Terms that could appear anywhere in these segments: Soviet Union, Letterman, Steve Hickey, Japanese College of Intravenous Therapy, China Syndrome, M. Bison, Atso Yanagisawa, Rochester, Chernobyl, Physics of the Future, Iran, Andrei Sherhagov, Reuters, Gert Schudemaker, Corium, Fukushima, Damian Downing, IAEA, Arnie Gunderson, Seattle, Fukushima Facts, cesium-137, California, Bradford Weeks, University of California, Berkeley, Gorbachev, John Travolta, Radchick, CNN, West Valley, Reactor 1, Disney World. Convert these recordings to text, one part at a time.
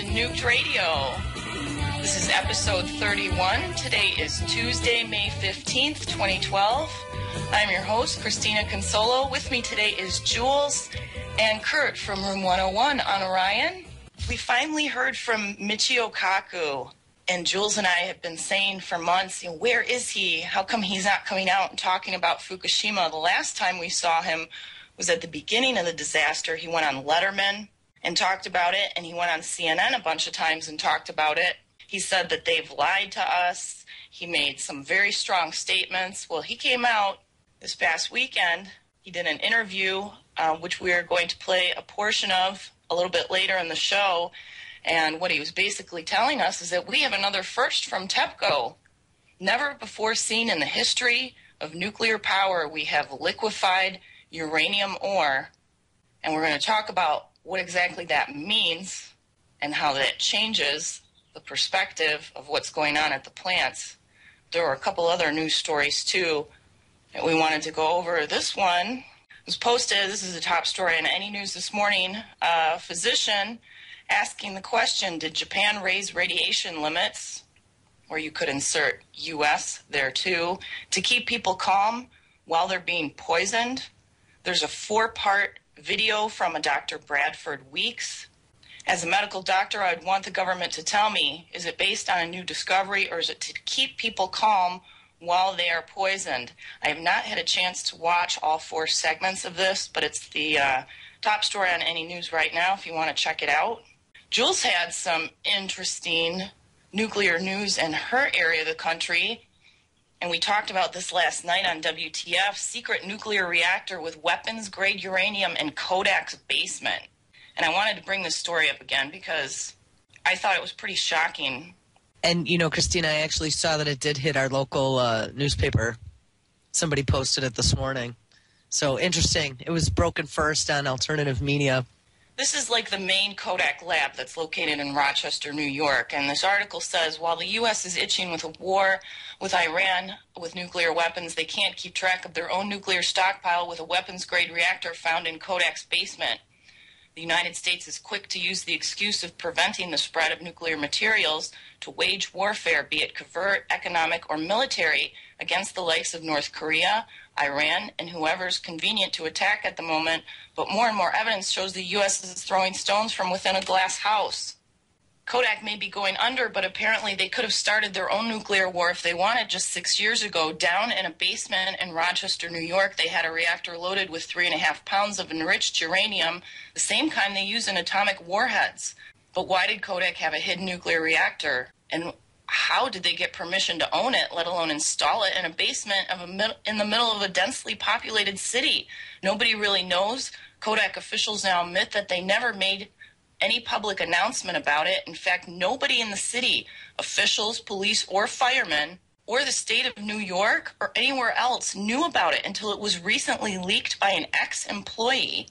to Nuked Radio. This is episode 31. Today is Tuesday, May 15th, 2012. I'm your host, Christina Consolo. With me today is Jules and Kurt from Room 101 on Orion. We finally heard from Michio Kaku, and Jules and I have been saying for months, you know, where is he? How come he's not coming out and talking about Fukushima? The last time we saw him was at the beginning of the disaster. He went on Letterman and talked about it, and he went on CNN a bunch of times and talked about it. He said that they've lied to us. He made some very strong statements. Well, he came out this past weekend. He did an interview, which we are going to play a portion of a little bit later in the show. And what he was basically telling us is that we have another first from TEPCO. Never before seen in the history of nuclear power, we have liquefied uranium ore. And we're going to talk about what exactly that means and how that changes the perspective of what's going on at the plants. There were a couple other news stories, too, that we wanted to go over. This one was posted. This is a top story in Any News this morning. A physician asking the question, did Japan raise radiation limits, or you could insert U.S. there, too, to keep people calm while they're being poisoned? There's a four-part video from a Dr. Bradford Weeks. As a medical doctor, I'd want the government to tell me, is it based on a new discovery or is it to keep people calm while they are poisoned? I have not had a chance to watch all four segments of this, but it's the top story on Any News right now if you want to check it out. Jules had some interesting nuclear news in her area of the country, and we talked about this last night on WTF, secret nuclear reactor with weapons-grade uranium in Kodak's basement. And I wanted to bring this story up again because I thought it was pretty shocking. And, you know, Christina, I actually saw that it did hit our local newspaper. Somebody posted it this morning. So interesting. It was broken first on alternative media. This is like the main Kodak lab that's located in Rochester, New York. And this article says, while the U.S. is itching with a war with Iran with nuclear weapons, they can't keep track of their own nuclear stockpile with a weapons-grade reactor found in Kodak's basement. The United States is quick to use the excuse of preventing the spread of nuclear materials to wage warfare, be it covert, economic, or military, against the likes of North Korea, Iran, and whoever's convenient to attack at the moment, but more and more evidence shows the U.S. is throwing stones from within a glass house. Kodak may be going under, but apparently they could have started their own nuclear war if they wanted just 6 years ago. Down in a basement in Rochester, New York, they had a reactor loaded with 3.5 pounds of enriched uranium, the same kind they use in atomic warheads. But why did Kodak have a hidden nuclear reactor? And how did they get permission to own it, let alone install it in a basement of in the middle of a densely populated city? Nobody really knows. Kodak officials now admit that they never made any public announcement about it. In fact, nobody in the city, officials, police, or firemen, or the state of New York, or anywhere else, knew about it until it was recently leaked by an ex-employee.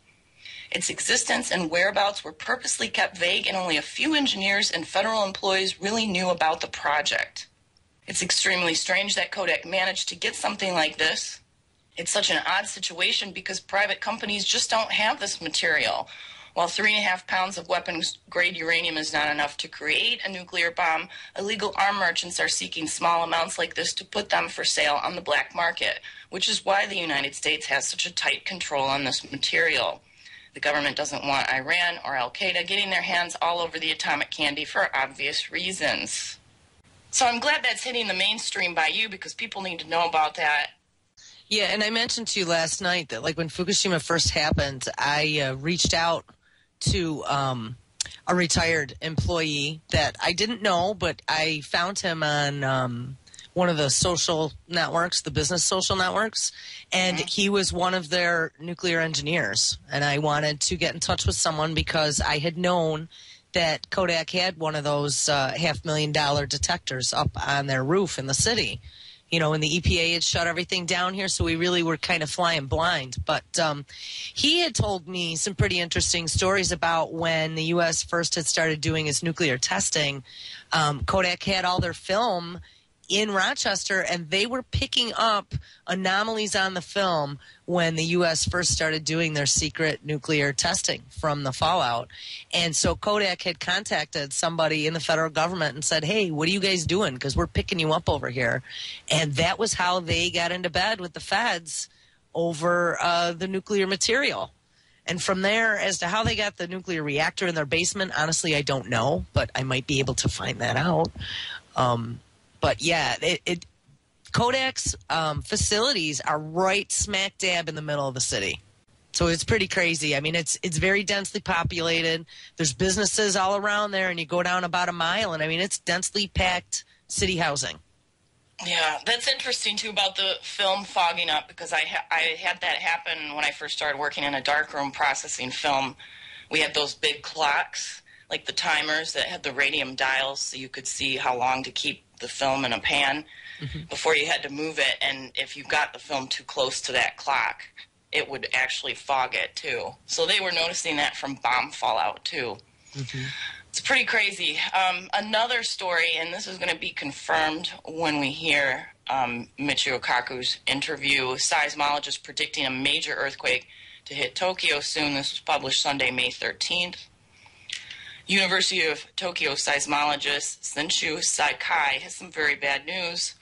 Its existence and whereabouts were purposely kept vague, and only a few engineers and federal employees really knew about the project. It's extremely strange that Kodak managed to get something like this. It's such an odd situation because private companies just don't have this material. While 3.5 pounds of weapons-grade uranium is not enough to create a nuclear bomb, illegal arm merchants are seeking small amounts like this to put them for sale on the black market, which is why the United States has such a tight control on this material. The government doesn't want Iran or Al-Qaeda getting their hands all over the atomic candy for obvious reasons. So I'm glad that's hitting the mainstream by you because people need to know about that. Yeah, and I mentioned to you last night that, like, when Fukushima first happened, I reached out to a retired employee that I didn't know, but I found him on one of the social networks, the business social networks, and he was one of their nuclear engineers. And I wanted to get in touch with someone because I had known that Kodak had one of those $500,000 detectors up on their roof in the city. You know, and the EPA had shut everything down here, so we really were kind of flying blind. But he had told me some pretty interesting stories about when the U.S. first had started doing its nuclear testing. Kodak had all their film in Rochester, and they were picking up anomalies on the film when the U.S. first started doing their secret nuclear testing from the fallout. And so Kodak had contacted somebody in the federal government and said, hey, what are you guys doing? Because we're picking you up over here. And that was how they got into bed with the feds over the nuclear material. And from there, as to how they got the nuclear reactor in their basement, honestly, I don't know, but I might be able to find that out. But yeah, Kodak's facilities are right smack dab in the middle of the city. So it's pretty crazy. I mean, it's very densely populated. There's businesses all around there, and you go down about a mile, and I mean, it's densely packed city housing. Yeah, that's interesting, too, about the film fogging up, because I had that happen when I first started working in a darkroom processing film. We had those big clocks, like the timers that had the radium dials, so you could see how long to keep the film in a pan before you had to move it. And if you got the film too close to that clock, it would actually fog it, too. So they were noticing that from bomb fallout, too. Mm-hmm. It's pretty crazy. Another story, and this is going to be confirmed when we hear Michio Kaku's interview, seismologist predicting a major earthquake to hit Tokyo soon. This was published Sunday, May 13th. University of Tokyo seismologist Senshu Sakai has some very bad news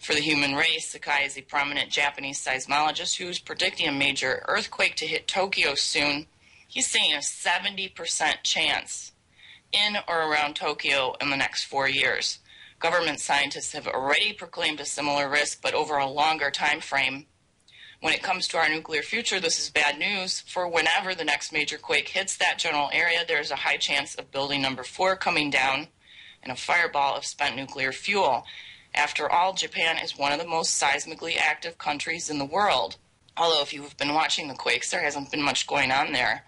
for the human race. Sakai is a prominent Japanese seismologist who is predicting a major earthquake to hit Tokyo soon. He's saying a 70% chance in or around Tokyo in the next 4 years. Government scientists have already proclaimed a similar risk, but over a longer time frame. When it comes to our nuclear future, this is bad news. For whenever the next major quake hits that general area, there's a high chance of building number 4 coming down and a fireball of spent nuclear fuel. After all, Japan is one of the most seismically active countries in the world. Although if you've been watching the quakes, there hasn't been much going on there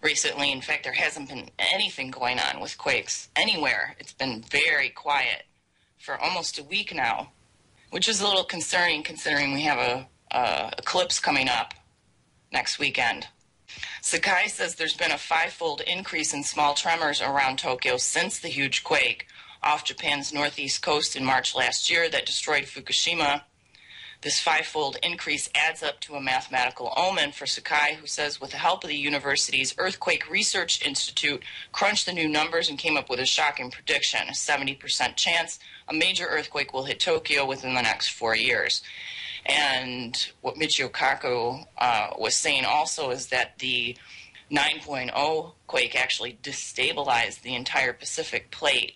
recently. In fact, there hasn't been anything going on with quakes anywhere. It's been very quiet for almost a week now, which is a little concerning considering we have an eclipse coming up next weekend. Sakai says there's been a 5-fold increase in small tremors around Tokyo since the huge quake off Japan's northeast coast in March last year that destroyed Fukushima. This 5-fold increase adds up to a mathematical omen for Sakai, who says with the help of the university's Earthquake Research Institute, crunched the new numbers and came up with a shocking prediction, a 70% chance a major earthquake will hit Tokyo within the next 4 years. And what Michio Kaku was saying also is that the 9.0 quake actually destabilized the entire Pacific plate.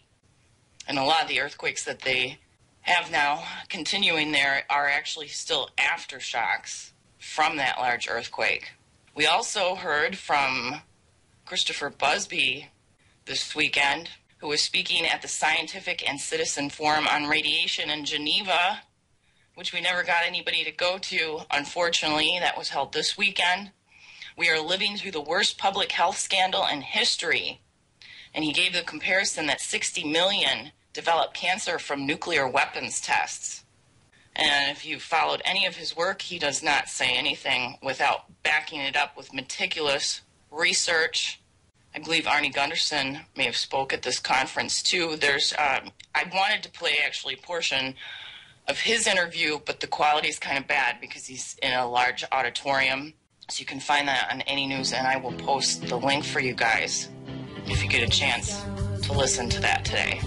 And a lot of the earthquakes that they have now continuing there are actually still aftershocks from that large earthquake. We also heard from Christopher Busby this weekend, who was speaking at the Scientific and Citizen Forum on Radiation in Geneva, which we never got anybody to go to, unfortunately. That was held this weekend. We are living through the worst public health scandal in history. And he gave the comparison that 60 million develop cancer from nuclear weapons tests. And if you've followed any of his work, he does not say anything without backing it up with meticulous research. I believe Arnie Gunderson may have spoke at this conference too. There's, I wanted to play actually a portion of his interview, but the quality is kind of bad because he's in a large auditorium. So you can find that on Any News, and I will post the link for you guys if you get a chance to listen to that today.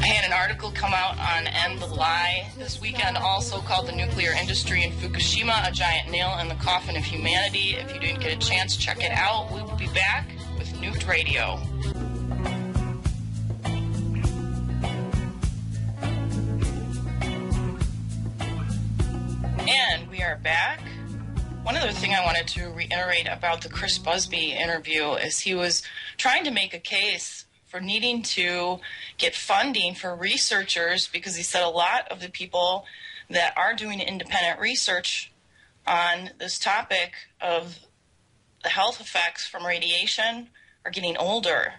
I had an article come out on End the Lie this weekend, also called The Nuclear Industry in Fukushima, a Giant Nail in the Coffin of Humanity. If you didn't get a chance, check it out. We will be back with Nuked Radio. And we are back. One other thing I wanted to reiterate about the Chris Busby interview is he was trying to make a case for needing to get funding for researchers, because he said a lot of the people that are doing independent research on this topic of the health effects from radiation are getting older,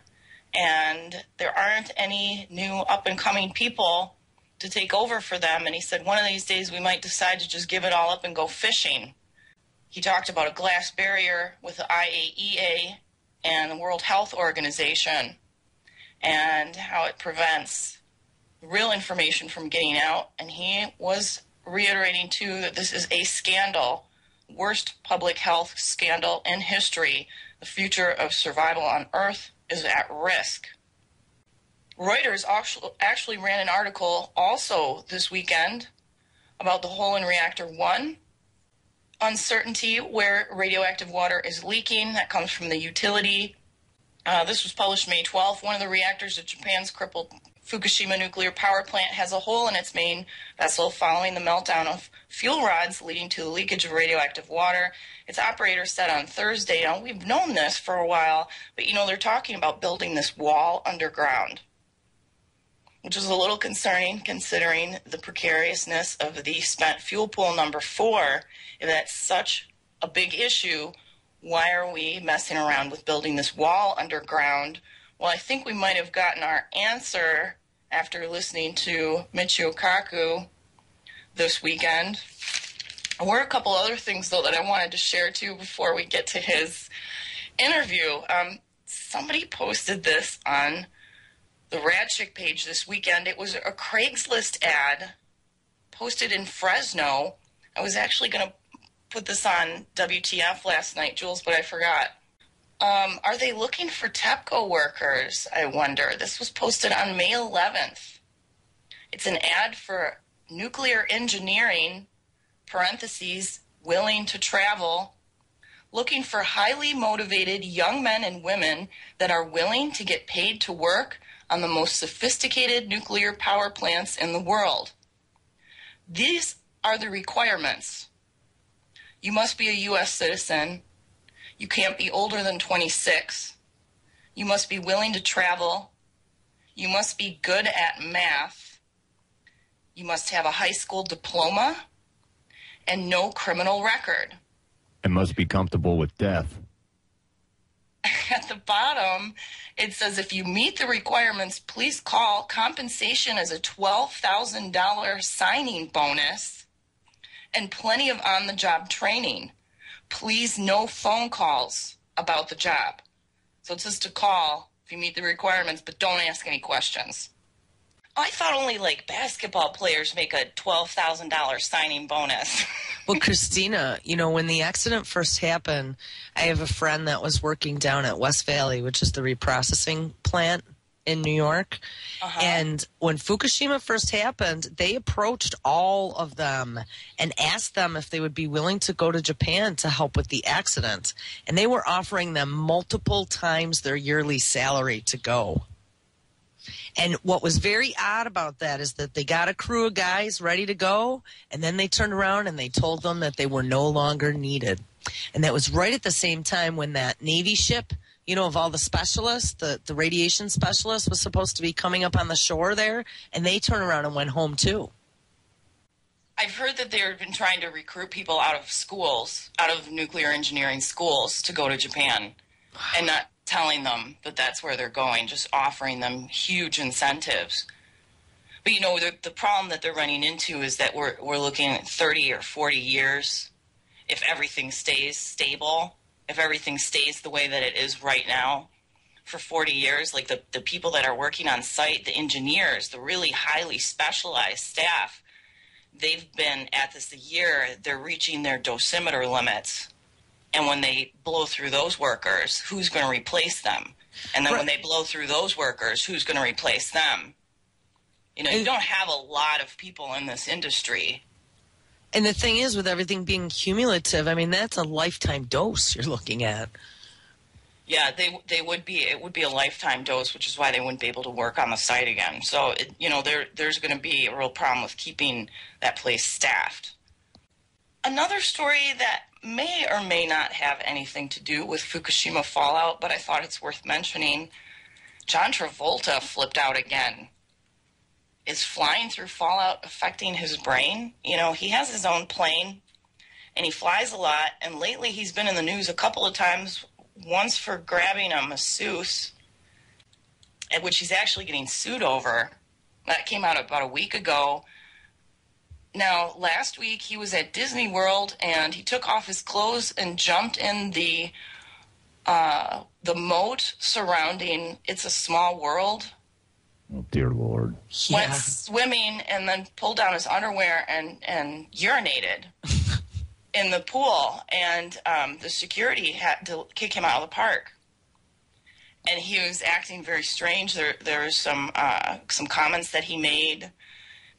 and there aren't any new up-and-coming people to take over for them. And he said one of these days we might decide to just give it all up and go fishing. He talked about a glass barrier with the IAEA and the World Health Organization, and how it prevents real information from getting out, and he was reiterating, too, that this is a scandal, worst public health scandal in history. The future of survival on Earth is at risk. Reuters actually ran an article also this weekend about the hole in Reactor 1. Uncertainty where radioactive water is leaking. That comes from the utility. This was published May 12th. One of the reactors at Japan's crippled Fukushima nuclear power plant has a hole in its main vessel following the meltdown of fuel rods, leading to the leakage of radioactive water. Its operator said on Thursday, now we've known this for a while, but you know, they're talking about building this wall underground, which is a little concerning considering the precariousness of the spent fuel pool number 4. If that's such a big issue, why are we messing around with building this wall underground? Well, I think we might have gotten our answer after listening to Michio Kaku this weekend. There were a couple other things, though, that I wanted to share, too, before we get to his interview. Somebody posted this on the Radchick page this weekend. It was a Craigslist ad posted in Fresno. I was actually going to put this on WTF last night, Jules, but I forgot. Are they looking for TEPCO workers, I wonder? This was posted on May 11th. It's an ad for nuclear engineering, parentheses, willing to travel, looking for highly motivated young men and women that are willing to get paid to work on the most sophisticated nuclear power plants in the world. These are the requirements. You must be a U.S. citizen. You can't be older than 26. You must be willing to travel. You must be good at math. You must have a high school diploma and no criminal record. And must be comfortable with death. At the bottom, it says, if you meet the requirements, please call. Compensation is a $12,000 signing bonus and plenty of on-the-job training. Please, no phone calls about the job. So it's just a call if you meet the requirements, but don't ask any questions. I thought only, like, basketball players make a $12,000 signing bonus. Well, Christina, you know, when the accident first happened, I have a friend that was working down at West Valley, which is the reprocessing plant in New York. Uh-huh. And when Fukushima first happened, they approached all of them and asked them if they would be willing to go to Japan to help with the accident. And they were offering them multiple times their yearly salary to go. And what was very odd about that is that they got a crew of guys ready to go, and then they turned around and they told them that they were no longer needed. And that was right at the same time when that Navy ship, you know, of all the specialists, the radiation specialist was supposed to be coming up on the shore there, and they turned around and went home, too. I've heard that they've been trying to recruit people out of schools, out of nuclear engineering schools, to go to Japan, and not telling them that that's where they're going, just offering them huge incentives. But, you know, the problem that they're running into is that we're looking at 30 or 40 years if everything stays stable. If everything stays the way that it is right now for 40 years, like the people that are working on site, the engineers, the really highly specialized staff, they've been at this a year, they're reaching their dosimeter limits. And when they blow through those workers, who's going to replace them? And then when they blow through those workers, who's going to replace them? You know, you don't have a lot of people in this industry. And the thing is, with everything being cumulative, I mean, that's a lifetime dose you're looking at. Yeah, they would be. It would be a lifetime dose, which is why they wouldn't be able to work on the site again. So, you know, there's going to be a real problem with keeping that place staffed. Another story that may or may not have anything to do with Fukushima fallout, but I thought it's worth mentioning. John Travolta flipped out again. Is flying through fallout affecting his brain? You know, he has his own plane, and he flies a lot, and lately he's been in the news a couple of times, once for grabbing a masseuse, at which he's actually getting sued over. That came out about a week ago. Now, last week he was at Disney World, and he took off his clothes and jumped in the moat surrounding It's a Small World Oh, dear Lord. Yeah. Went swimming and then pulled down his underwear and urinated in the pool. And the security had to kick him out of the park. And he was acting very strange. There was some comments that he made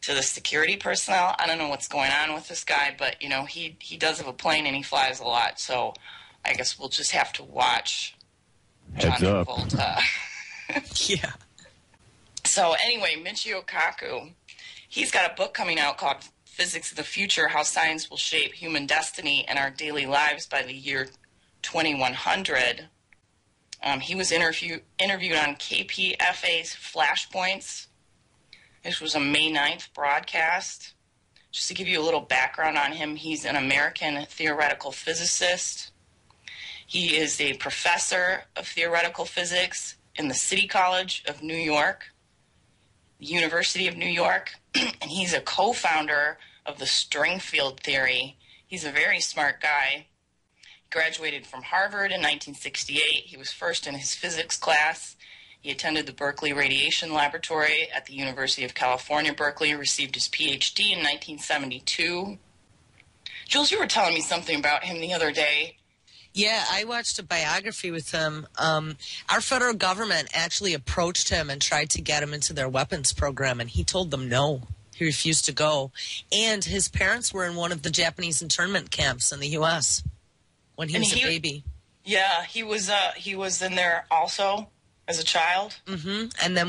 to the security personnel. I don't know what's going on with this guy, but, you know, he does have a plane and he flies a lot. So I guess we'll just have to watch John Travolta. Yeah. So anyway, Michio Kaku, he's got a book coming out called Physics of the Future, How Science Will Shape Human Destiny and Our Daily Lives by the Year 2100. He was interviewed on KPFA's Flashpoints. This was a May 9th broadcast. Just to give you a little background on him, he's an American theoretical physicist. He is a professor of theoretical physics in the City College of New York, the University of New York, and he's a co-founder of the string field theory. He's a very smart guy. Graduated from Harvard in 1968. He was first in his physics class. He attended the Berkeley Radiation Laboratory at the University of California, Berkeley, received his PhD in 1972. Jules, you were telling me something about him the other day. Yeah, I watched a biography with him. Our federal government actually approached him and tried to get him into their weapons program, and he told them no. He refused to go. And his parents were in one of the Japanese internment camps in the U.S., when he was a baby. Yeah, he was in there also as a child. Mm-hmm. And then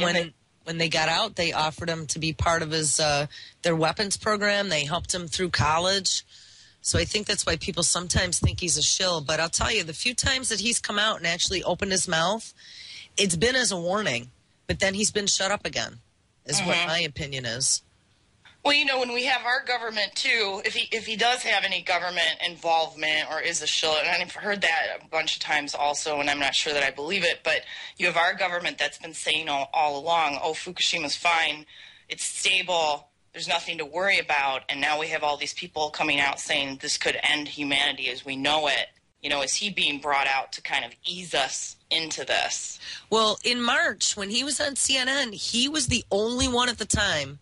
when they got out, they offered him to be part of their weapons program. They helped him through college. So I think that's why people sometimes think he's a shill. But I'll tell you, the few times that he's come out and actually opened his mouth, it's been as a warning. But then he's been shut up again, is mm-hmm. what my opinion is. Well, you know, when we have our government, too, if he does have any government involvement or is a shill, and I've heard that a bunch of times also, and I'm not sure that I believe it, but you have our government that's been saying all along, oh, Fukushima's fine, it's stable, there's nothing to worry about, and now we have all these people coming out saying this could end humanity as we know it. You know, is he being brought out to kind of ease us into this? Well, in March, when he was on CNN, he was the only one at the time,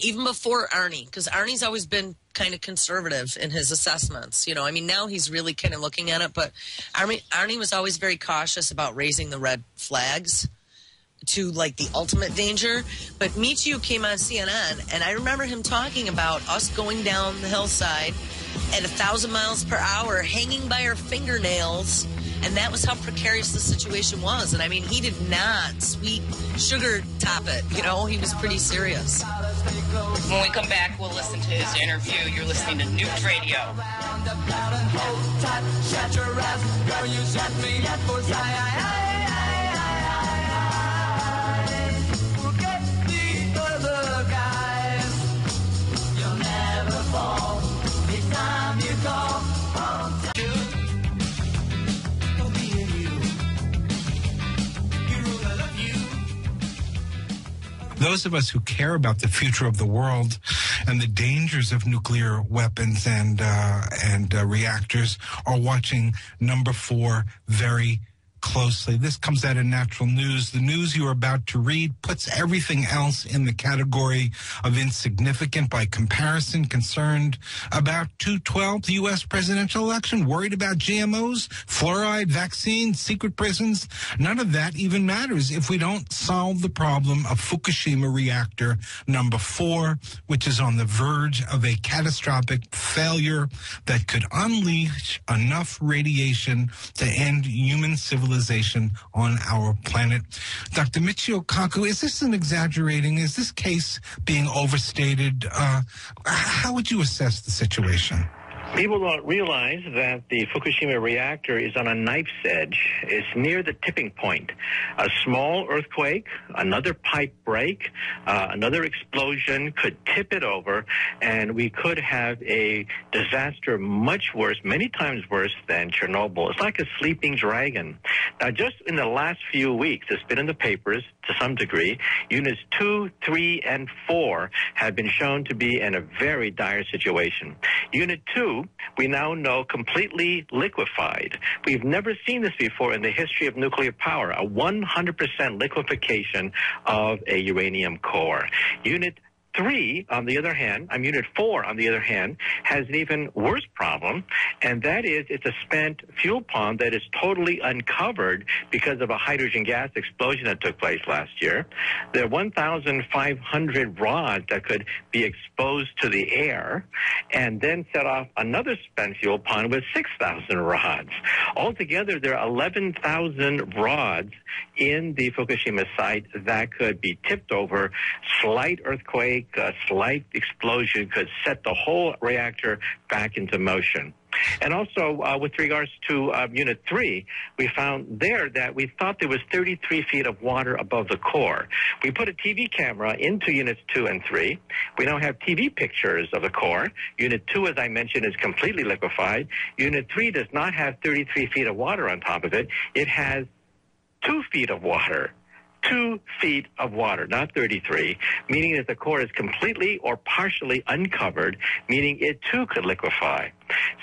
even before Arnie, because Arnie's always been kind of conservative in his assessments. You know, I mean, now he's really kind of looking at it, but Arnie was always very cautious about raising the red flags to, like, the ultimate danger. But Michio came on CNN, and I remember him talking about us going down the hillside at 1,000 miles per hour, hanging by our fingernails, and that was how precarious the situation was. And, I mean, he did not sweet sugar top it. You know, he was pretty serious. When we come back, we'll listen to his interview. You're listening to Nuked Radio. Those of us who care about the future of the world and the dangers of nuclear weapons and reactors are watching number 4 very closely. This comes out of Natural News. The news you're about to read puts everything else in the category of insignificant by comparison. Concerned about 2012, the U.S. presidential election, worried about GMOs, fluoride, vaccines, secret prisons. None of that even matters if we don't solve the problem of Fukushima reactor number 4, which is on the verge of a catastrophic failure that could unleash enough radiation to end human civilization on our planet. Dr. Michio Kaku, is this exaggerating? Is this case being overstated? How would you assess the situation? People don't realize that the Fukushima reactor is on a knife's edge. It's near the tipping point. A small earthquake, another pipe break, another explosion could tip it over, and we could have a disaster much worse, many times worse than Chernobyl. It's like a sleeping dragon. Now, just in the last few weeks, it's been in the papers, to some degree. Units 2, 3, and 4 have been shown to be in a very dire situation. Unit 2, we now know, completely liquefied. We've never seen this before in the history of nuclear power, a 100% liquefaction of a uranium core. Unit 3, on the other hand, Unit 4, on the other hand, has an even worse problem, and that is it's a spent fuel pond that is totally uncovered because of a hydrogen gas explosion that took place last year. There are 1,500 rods that could be exposed to the air and then set off another spent fuel pond with 6,000 rods. Altogether, there are 11,000 rods in the Fukushima site that could be tipped over. Slight earthquake, a slight explosion could set the whole reactor back into motion. And also, with regards to Unit 3, we found there that we thought there was 33 feet of water above the core. We put a TV camera into Units 2 and 3. We now have TV pictures of the core. Unit 2, as I mentioned, is completely liquefied. Unit 3 does not have 33 feet of water on top of it. It has 2 feet of water. 2 feet of water, not 33, meaning that the core is completely or partially uncovered, meaning it too could liquefy.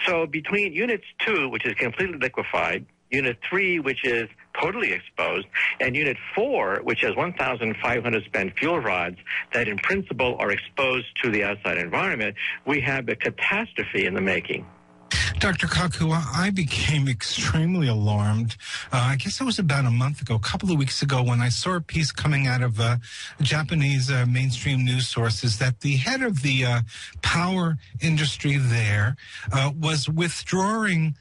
So between Units 2, which is completely liquefied, Unit 3, which is totally exposed, and Unit 4, which has 1,500 spent fuel rods that in principle are exposed to the outside environment, we have a catastrophe in the making. Dr. Kaku, I became extremely alarmed. I guess it was about a month ago, a couple of weeks ago, when I saw a piece coming out of Japanese mainstream news sources that the head of the power industry there was withdrawing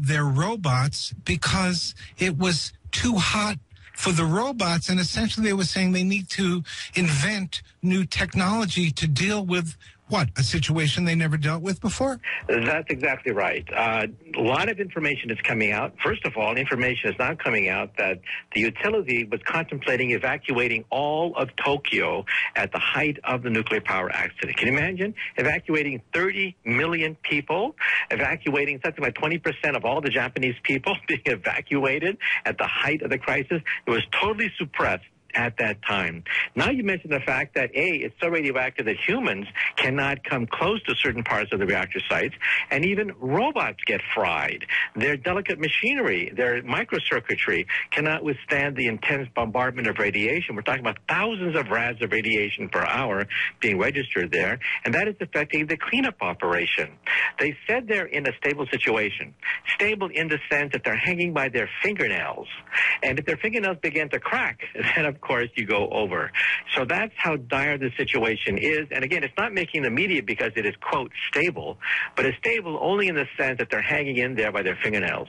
their robots because it was too hot for the robots, and essentially they were saying they need to invent new technology to deal with what, a situation they never dealt with before? That's exactly right. A lot of information is coming out. First of all, information is now coming out that the utility was contemplating evacuating all of Tokyo at the height of the nuclear power accident. Can you imagine? Evacuating 30 million people, evacuating something like 20% of all the Japanese people being evacuated at the height of the crisis. It was totally suppressed at that time. Now you mentioned the fact that, A, it's so radioactive that humans cannot come close to certain parts of the reactor sites, and even robots get fried. Their delicate machinery, their microcircuitry cannot withstand the intense bombardment of radiation. We're talking about thousands of rads of radiation per hour being registered there, and that is affecting the cleanup operation. They said they're in a stable situation. Stable in the sense that they're hanging by their fingernails, and if their fingernails begin to crack, then of course you go over. So that's how dire the situation is. And again, it's not making the media because it is, quote, stable, but it's stable only in the sense that they're hanging in there by their fingernails.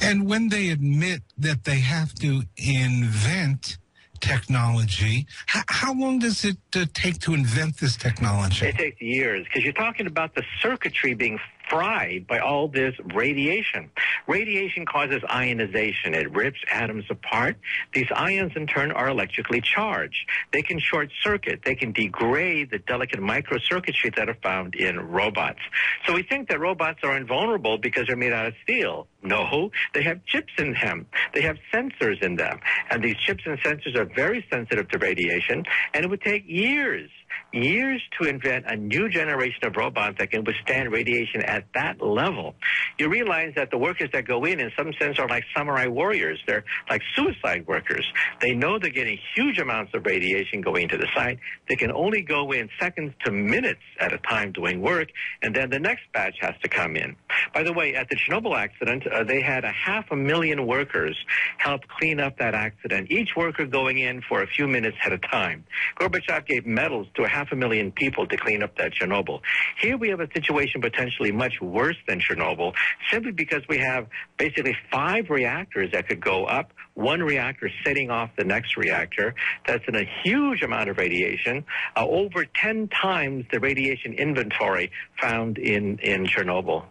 And when they admit that they have to invent technology, how long does it take to invent this technology? It takes years, because you're talking about the circuitry being fried by all this radiation. Radiation causes ionization. It rips atoms apart. These ions, in turn, are electrically charged. They can short circuit. They can degrade the delicate microcircuitry that are found in robots. So we think that robots are invulnerable because they're made out of steel. No, they have chips in them. They have sensors in them. And these chips and sensors are very sensitive to radiation, and it would take years to invent a new generation of robots that can withstand radiation at that level. You realize that the workers that go in some sense, are like samurai warriors. They're like suicide workers. They know they're getting huge amounts of radiation going into the site. They can only go in seconds to minutes at a time doing work, and then the next batch has to come in. By the way, at the Chernobyl accident, they had 500,000 workers help clean up that accident, each worker going in for a few minutes at a time. Gorbachev gave medals to 500,000 people to clean up that Chernobyl. Here we have a situation potentially much worse than Chernobyl, simply because we have basically 5 reactors that could go up, one reactor setting off the next reactor. That's in a huge amount of radiation, over 10 times the radiation inventory found in Chernobyl.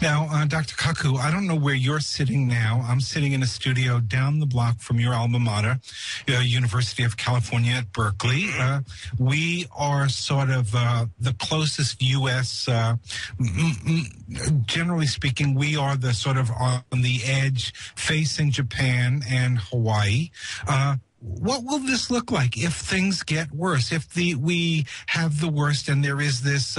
Now, Dr. Kaku, I don't know where you're sitting now. I'm sitting in a studio down the block from your alma mater, University of California at Berkeley. We are sort of the closest U.S., generally speaking, we are the sort of on the edge facing Japan and Hawaii. what will this look like if things get worse, if we have the worst and there is this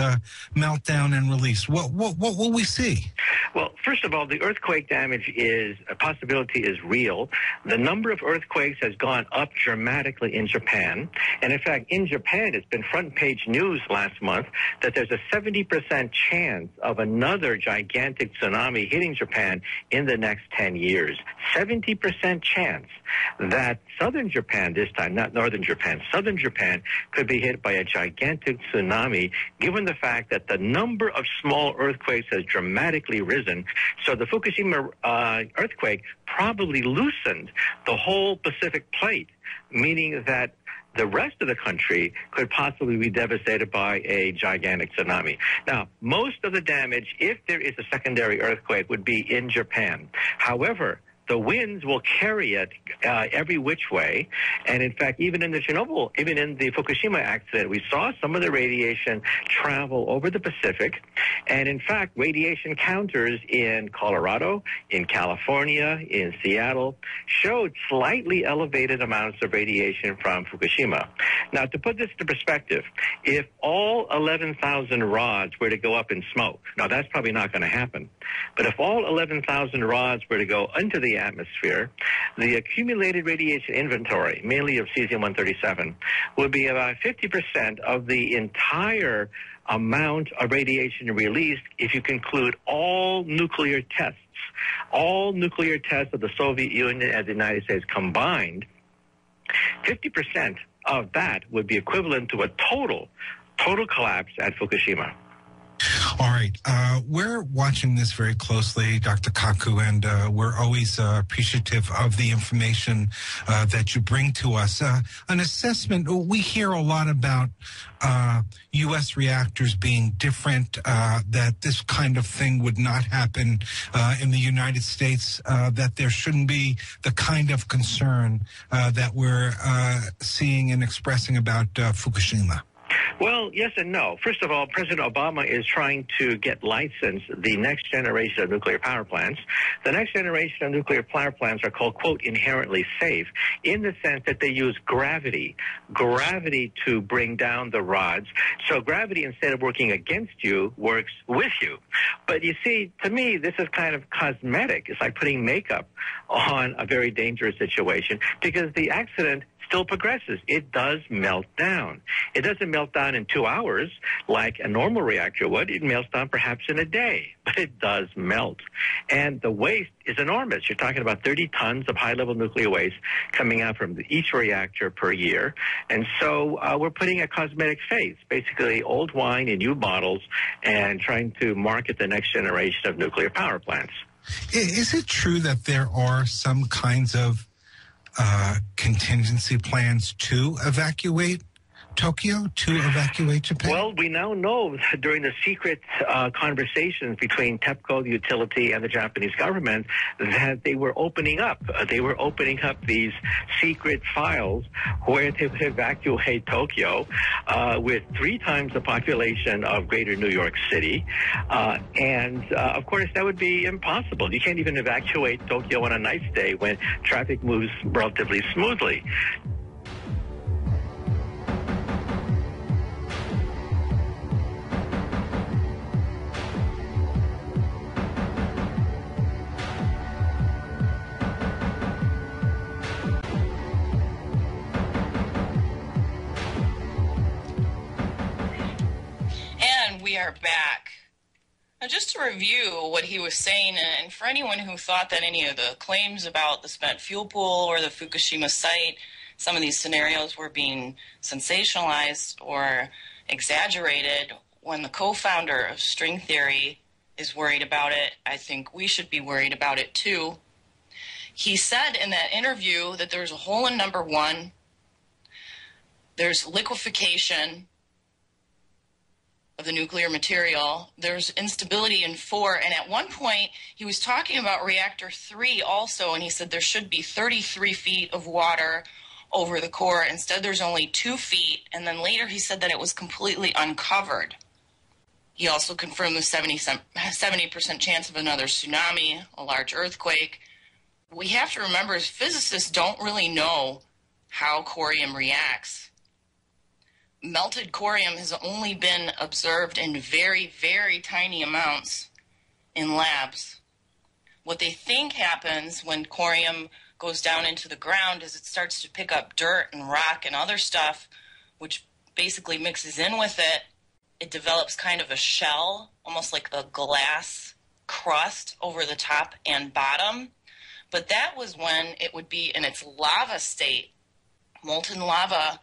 meltdown and release? What will we see? Well, first of all, the earthquake damage is a possibility, is real. The number of earthquakes has gone up dramatically in Japan. And in fact, in Japan, it's been front page news last month that there's a 70% chance of another gigantic tsunami hitting Japan in the next 10 years. 70% chance that southern Japan this time, not northern Japan, southern Japan could be hit by a gigantic tsunami, given the fact that the number of small earthquakes has dramatically risen. So the Fukushima earthquake probably loosened the whole Pacific plate, meaning that the rest of the country could possibly be devastated by a gigantic tsunami. Now, most of the damage, if there is a secondary earthquake, would be in Japan. However, the winds will carry it every which way. And in fact, even in the Chernobyl, even in the Fukushima accident, we saw some of the radiation travel over the Pacific. And in fact, radiation counters in Colorado, in California, in Seattle showed slightly elevated amounts of radiation from Fukushima. Now, to put this into perspective, if all 11,000 rods were to go up in smoke, now that's probably not going to happen, but if all 11,000 rods were to go into the atmosphere, the accumulated radiation inventory, mainly of cesium-137, would be about 50% of the entire amount of radiation released if you conclude all nuclear tests. All nuclear tests of the Soviet Union and the United States combined, 50% of that would be equivalent to a total collapse at Fukushima. All right. We're watching this very closely, Dr. Kaku, and we're always appreciative of the information that you bring to us. An assessment, we hear a lot about U.S. reactors being different, that this kind of thing would not happen in the United States, that there shouldn't be the kind of concern that we're seeing and expressing about Fukushima. Well, yes and no. First of all, President Obama is trying to get licensed the next generation of nuclear power plants. The next generation of nuclear power plants are called, quote, inherently safe, in the sense that they use gravity to bring down the rods. So gravity, instead of working against you, works with you. But you see, to me, this is kind of cosmetic. It's like putting makeup on a very dangerous situation, because the accident still progresses. It does melt down. It doesn't melt down in 2 hours like a normal reactor would. It melts down perhaps in a day, but it does melt. And the waste is enormous. You're talking about 30 tons of high-level nuclear waste coming out from each reactor per year. And so we're putting a cosmetic face, basically old wine in new bottles, and trying to market the next generation of nuclear power plants. Is it true that there are some kinds of contingency plans to evacuate Tokyo, to evacuate Japan? Well, we now know that during the secret conversations between TEPCO, the utility, and the Japanese government, that they were opening up. These secret files where they would evacuate Tokyo with 3 times the population of greater New York City. And of course, that would be impossible. You can't even evacuate Tokyo on a nice day when traffic moves relatively smoothly. We are back. Now, just to review what he was saying, and for anyone who thought that any of the claims about the spent fuel pool or the Fukushima site, some of these scenarios were being sensationalized or exaggerated, when the co-founder of string theory is worried about it, I think we should be worried about it too. He said in that interview that there's a hole in number one, there's liquefaction of the nuclear material, there's instability in 4, and at one point he was talking about reactor 3 also, and he said there should be 33 feet of water over the core. Instead, there's only 2 feet, and then later he said that it was completely uncovered. He also confirmed the 70% chance of another tsunami, a large earthquake. We have to remember, as physicists, don't really know how corium reacts. Melted corium has only been observed in very, very tiny amounts in labs. What they think happens when corium goes down into the ground is it starts to pick up dirt and rock and other stuff, which basically mixes in with it. It develops kind of a shell, almost like a glass crust over the top and bottom. But that was when it would be in its lava state. Molten lava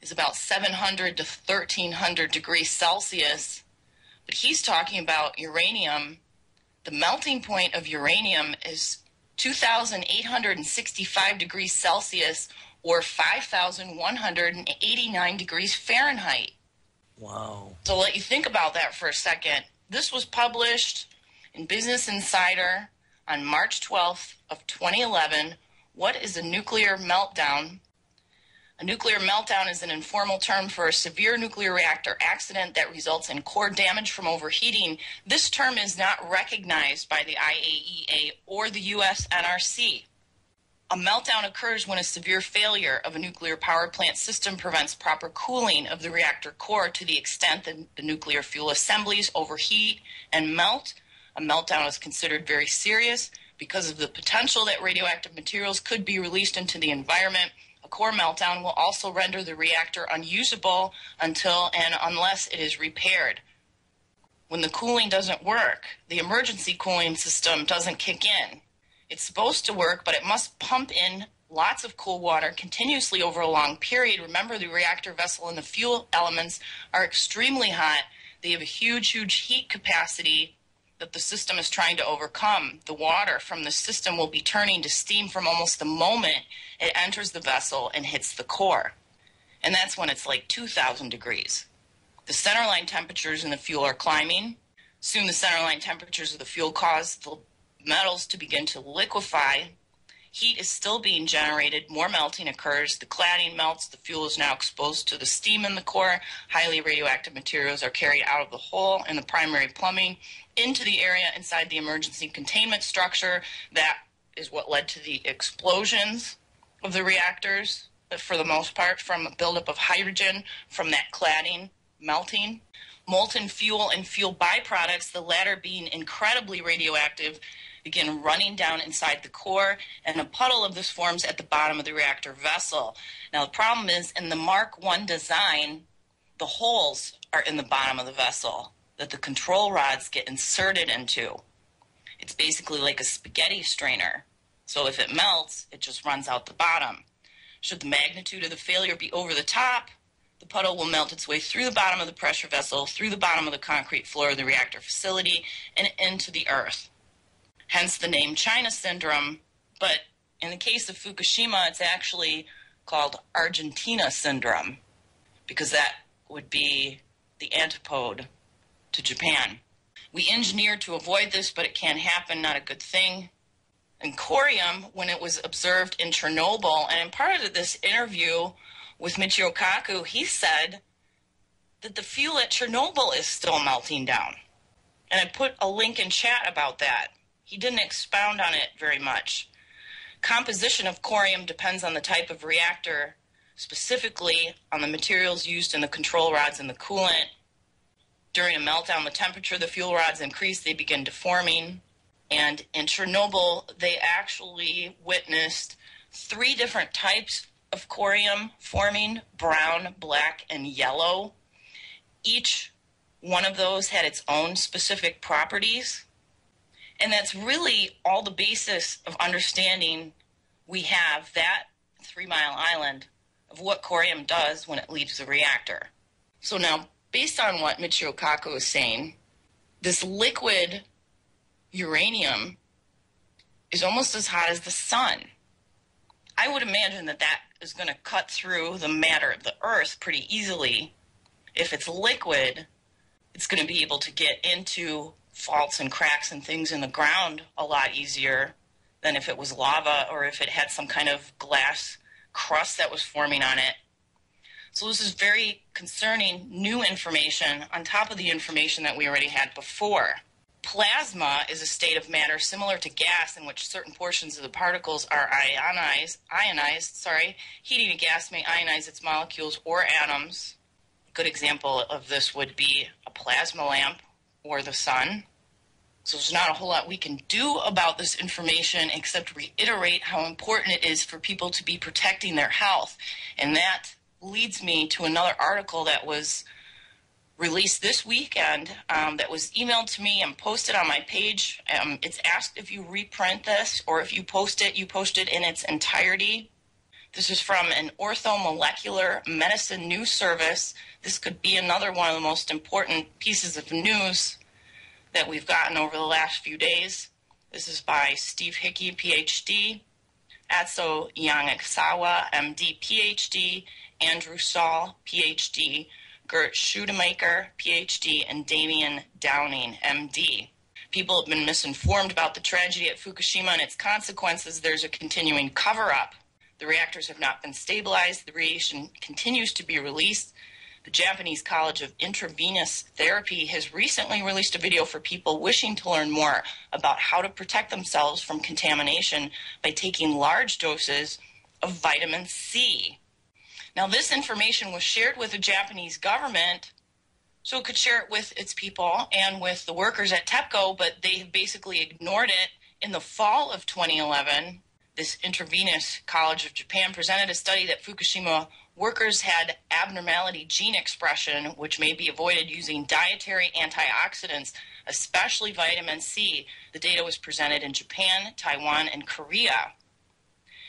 is about 700 to 1,300 degrees Celsius, but he's talking about uranium. The melting point of uranium is 2,865 degrees Celsius or 5,189 degrees Fahrenheit. Wow. So let you think about that for a second. This was published in Business Insider on March 12th of 2011. What is a nuclear meltdown? A nuclear meltdown is an informal term for a severe nuclear reactor accident that results in core damage from overheating. This term is not recognized by the IAEA or the U.S. NRC. A meltdown occurs when a severe failure of a nuclear power plant system prevents proper cooling of the reactor core to the extent that the nuclear fuel assemblies overheat and melt. A meltdown is considered very serious because of the potential that radioactive materials could be released into the environment. A core meltdown will also render the reactor unusable until and unless it is repaired. When the cooling doesn't work, the emergency cooling system doesn't kick in. It's supposed to work, but it must pump in lots of cool water continuously over a long period. Remember, the reactor vessel and the fuel elements are extremely hot. They have a huge, huge heat capacity that the system is trying to overcome. The water from the system will be turning to steam from almost the moment it enters the vessel and hits the core. And that's when it's like 2,000 degrees. The centerline temperatures in the fuel are climbing. Soon the centerline temperatures of the fuel cause the metals to begin to liquefy. Heat is still being generated. More melting occurs. The cladding melts. The fuel is now exposed to the steam in the core. Highly radioactive materials are carried out of the hole in the primary plumbing into the area inside the emergency containment structure. That is what led to the explosions of the reactors, for the most part, from a buildup of hydrogen from that cladding melting. Molten fuel and fuel byproducts, the latter being incredibly radioactive, begin running down inside the core, and a puddle of this forms at the bottom of the reactor vessel. Now, the problem is, in the Mark 1 design, the holes are in the bottom of the vessel that the control rods get inserted into. It's basically like a spaghetti strainer. So if it melts, it just runs out the bottom. Should the magnitude of the failure be over the top, the puddle will melt its way through the bottom of the pressure vessel, through the bottom of the concrete floor of the reactor facility, and into the earth. Hence the name China Syndrome, but in the case of Fukushima, it's actually called Argentina Syndrome, because that would be the antipode to Japan. We engineered to avoid this, but it can happen, not a good thing. And corium, when it was observed in Chernobyl, and in part of this interview with Michio Kaku, he said that the fuel at Chernobyl is still melting down. And I put a link in chat about that. He didn't expound on it very much. Composition of corium depends on the type of reactor, specifically on the materials used in the control rods and the coolant. During a meltdown, the temperature of the fuel rods increase, they begin deforming. And in Chernobyl, they actually witnessed 3 different types of corium forming: brown, black, and yellow. Each one of those had its own specific properties. And that's really all the basis of understanding we have, that 3 Mile Island, of what corium does when it leaves the reactor. So now, based on what Michio Kaku is saying, this liquid uranium is almost as hot as the sun. I would imagine that that is going to cut through the matter of the earth pretty easily. If it's liquid, it's going to be able to get into faults and cracks and things in the ground a lot easier than if it was lava or if it had some kind of glass crust that was forming on it. So this is very concerning new information on top of the information that we already had before. Plasma is a state of matter similar to gas in which certain portions of the particles are ionized. Heating a gas may ionize its molecules or atoms. A good example of this would be a plasma lamp or the sun. So there's not a whole lot we can do about this information except reiterate how important it is for people to be protecting their health. And that leads me to another article that was released this weekend that was emailed to me and posted on my page. It's asked if you reprint this or if you post it, you post it in its entirety. This is from an orthomolecular medicine news service. This could be another one of the most important pieces of news that we've gotten over the last few days. This is by Steve Hickey, PhD, Atso Yanagisawa, MD, PhD, Andrew Saul, PhD, Gert Schudemaker, PhD, and Damian Downing, MD. People have been misinformed about the tragedy at Fukushima and its consequences. There's a continuing cover-up. The reactors have not been stabilized. The radiation continues to be released. The Japanese College of Intravenous Therapy has recently released a video for people wishing to learn more about how to protect themselves from contamination by taking large doses of vitamin C. Now, this information was shared with the Japanese government so it could share it with its people and with the workers at TEPCO, but they have basically ignored it. In the fall of 2011, this Intravenous College of Japan presented a study that Fukushima workers had abnormality gene expression, which may be avoided using dietary antioxidants, especially vitamin C. The data was presented in Japan, Taiwan, and Korea.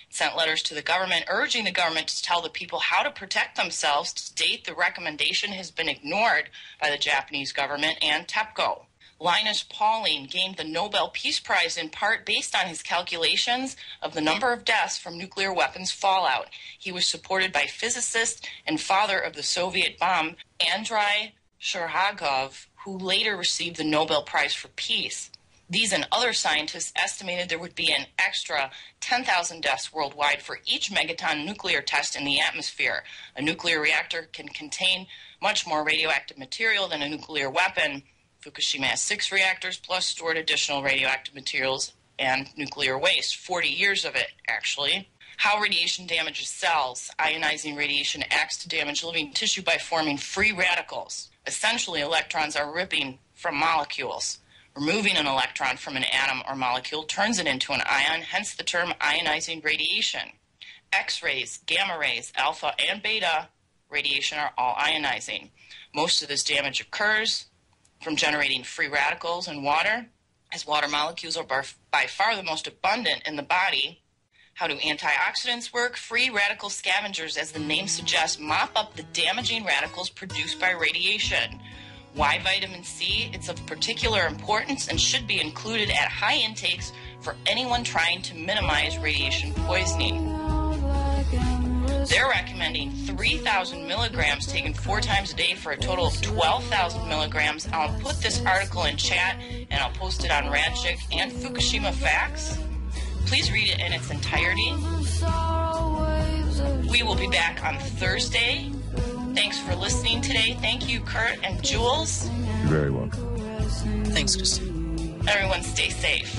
Sent letters to the government, urging the government to tell the people how to protect themselves. To date, the recommendation has been ignored by the Japanese government and TEPCO. Linus Pauling gained the Nobel Peace Prize in part based on his calculations of the number of deaths from nuclear weapons fallout. He was supported by physicist and father of the Soviet bomb, Andrei Sherhagov, who later received the Nobel Prize for Peace. These and other scientists estimated there would be an extra 10,000 deaths worldwide for each megaton nuclear test in the atmosphere. A nuclear reactor can contain much more radioactive material than a nuclear weapon. Fukushima has 6 reactors, plus stored additional radioactive materials and nuclear waste, 40 years of it, actually. How radiation damages cells. Ionizing radiation acts to damage living tissue by forming free radicals. Essentially, electrons are ripping from molecules. Removing an electron from an atom or molecule turns it into an ion, hence the term ionizing radiation. X-rays, gamma rays, alpha and beta radiation are all ionizing. Most of this damage occurs from generating free radicals in water, as water molecules are by far the most abundant in the body. How do antioxidants work? Free radical scavengers, as the name suggests, mop up the damaging radicals produced by radiation. Why vitamin C? It's of particular importance and should be included at high intakes for anyone trying to minimize radiation poisoning. They're recommending 3,000 milligrams taken 4 times a day for a total of 12,000 milligrams. I'll put this article in chat and I'll post it on Radchick and Fukushima Facts. Please read it in its entirety. We will be back on Thursday. Thanks for listening today. Thank you, Kurt and Jules. You're very welcome. Thanks, Christine. Everyone stay safe.